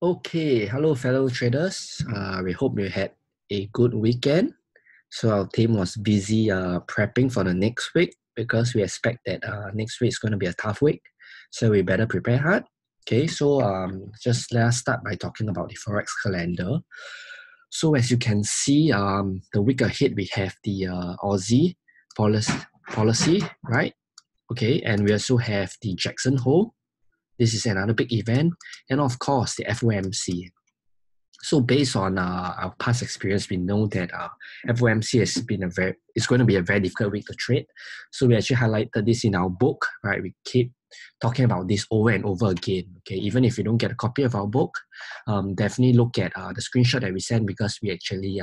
Okay, hello fellow traders. We hope you had a good weekend. So our team was busy prepping for the next week because we expect that next week is going to be a tough week. So we better prepare hard. Okay, so just let us start by talking about the Forex calendar. So as you can see, the week ahead we have the Aussie policy, right? Okay, and we also have the Jackson Hole. This is another big event, and of course the FOMC. So based on our past experience, we know that FOMC has been it's going to be a very difficult week to trade. So we actually highlighted this in our book, right? We keep talking about this over and over again. Okay, even if you don't get a copy of our book, definitely look at the screenshot that we sent, because we actually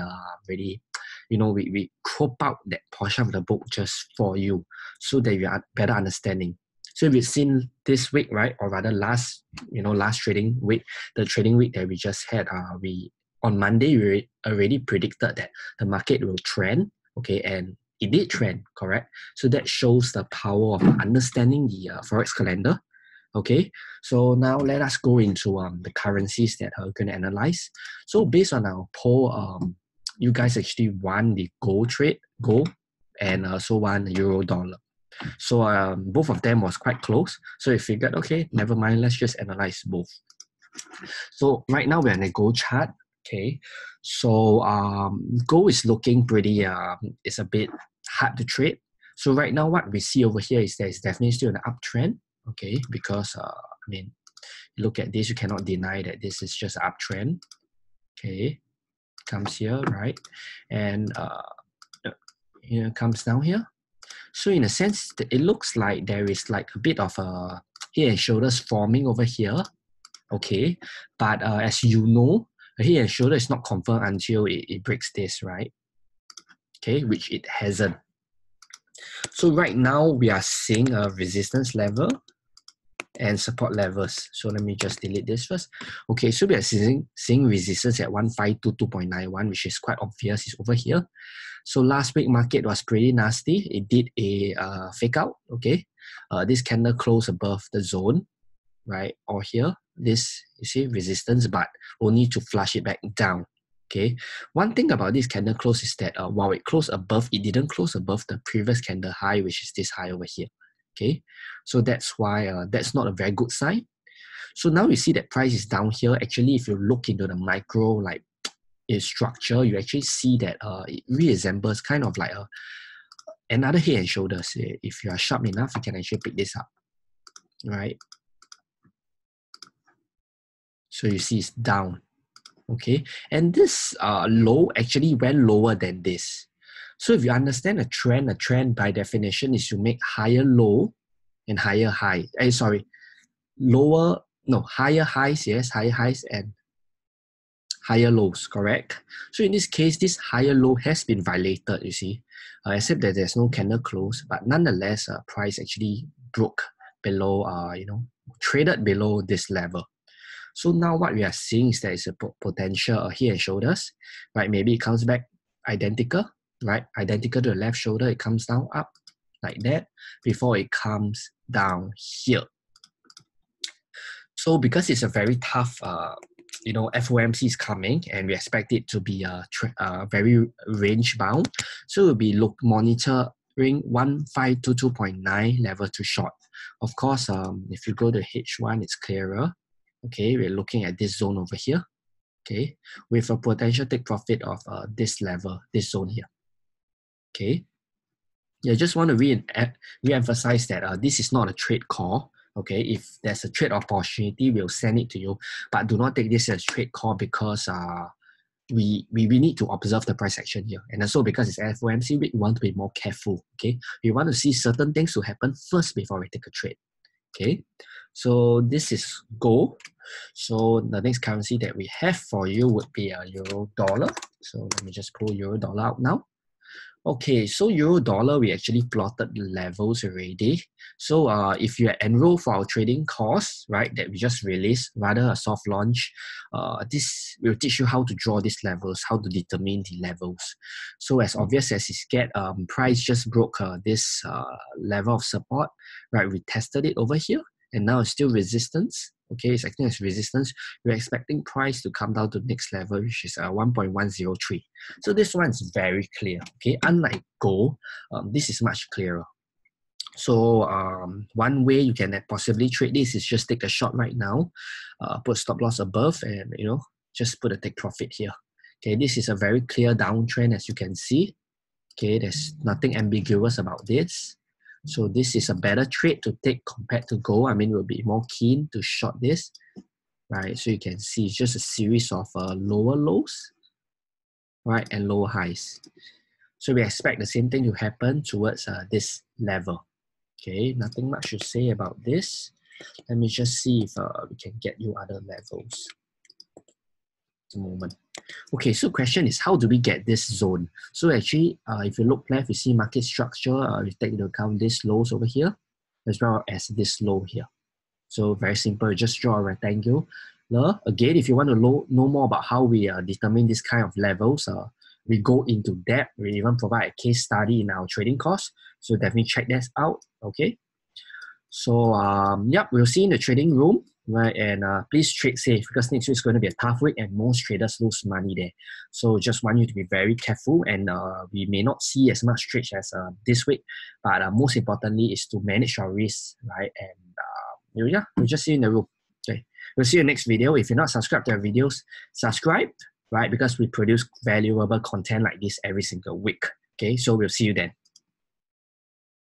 really, you know, we crop out that portion of the book just for you, so that you are better understanding. So we've seen this week, right, or rather last trading week, the trading week that we just had, on Monday, we already predicted that the market will trend, okay, and it did trend, correct? So that shows the power of understanding the Forex calendar, okay? So now let us go into the currencies that we're going to analyze. So based on our poll, you guys actually won the gold trade, and also won the euro dollar. So both of them was quite close. So we figured, okay, never mind, let's just analyze both. So right now we're in a gold chart. Okay, so gold is looking pretty, it's a bit hard to trade. So right now what we see over here is that it's definitely still an uptrend. Okay, because I mean, look at this, you cannot deny that this is just uptrend. Okay, comes here, right? And you know, comes down here. So in a sense, it looks like there is like a bit of a head and shoulders forming over here, okay? But as you know, a head and shoulder is not confirmed until it breaks this, right? Okay, which it hasn't. So right now, we are seeing a resistance level and support levels. So let me just delete this first. Okay, so we are seeing resistance at 152.91, which is quite obvious, is over here. So last week market was pretty nasty. It did a fake out, okay? This candle closed above the zone, right? Or here, this, you see, resistance, but only to flush it back down, okay? One thing about this candle close is that while it closed above, it didn't close above the previous candle high, which is this high over here. Okay, so that's why that's not a very good sign. So now you see that price is down here. Actually, if you look into the micro like its structure, you actually see that it resembles kind of like another head and shoulders. If you are sharp enough, you can actually pick this up, right? So you see it's down, okay? And this low actually went lower than this. So if you understand a trend by definition is you make higher low and higher high. Higher highs, yes, higher highs and higher lows, correct? So in this case, this higher low has been violated, you see, except that there's no candle close, but nonetheless, price actually broke below, traded below this level. So now what we are seeing is there is a potential head and shoulders, right? Maybe it comes back identical. Right, identical to the left shoulder, it comes down up like that before it comes down here. So because it's a very tough, FOMC is coming and we expect it to be very range bound. So we'll be monitoring 1522.9 level to short. Of course, if you go to H1, it's clearer. Okay, we're looking at this zone over here. Okay, with a potential take profit of this level, this zone here. Okay, yeah, I just want to re-emphasize that this is not a trade call. Okay, if there's a trade opportunity, we'll send it to you, but do not take this as a trade call because we need to observe the price action here, and also because it's FOMC week, we want to be more careful. Okay, we want to see certain things to happen first before we take a trade. Okay, so this is gold. So the next currency that we have for you would be a euro dollar. So let me just pull euro dollar out now. Okay, so euro dollar, we actually plotted the levels already. So if you enroll for our trading course, right, that we just released, rather a soft launch, this will teach you how to draw these levels, how to determine the levels. So as obvious as it's get, price just broke this level of support, right? We tested it over here and now it's still resistance. Okay, it's acting as resistance. We're expecting price to come down to the next level, which is 1.103. So this one's very clear. Okay, unlike gold, this is much clearer. So one way you can possibly trade this is just take a short right now, put stop loss above, and you know, just put a take profit here. Okay, this is a very clear downtrend, as you can see. Okay, there's nothing ambiguous about this. So this is a better trade to take compared to gold. I mean, we'll be more keen to short this, right? So you can see it's just a series of lower lows, right, and lower highs. So we expect the same thing to happen towards this level. Okay, nothing much to say about this. Let me just see if we can get you other levels. Just a moment. Okay, so question is, how do we get this zone? So actually, if you look left, you see market structure. You take into account these lows over here, as well as this low here. So very simple, you just draw a rectangle. Now, again, if you want to know more about how we determine this kind of levels, we go into depth. We even provide a case study in our trading course. So definitely check that out, okay? So, yep, we'll see in the trading room. Right, and please trade safe, because next week is going to be a tough week and most traders lose money there. So just want you to be very careful, and we may not see as much trades as this week, but most importantly is to manage our risks, right? And yeah, we'll just see you in the room. Okay, we'll see you next video. If you're not subscribed to our videos, subscribe, right? Because we produce valuable content like this every single week. Okay, so we'll see you then.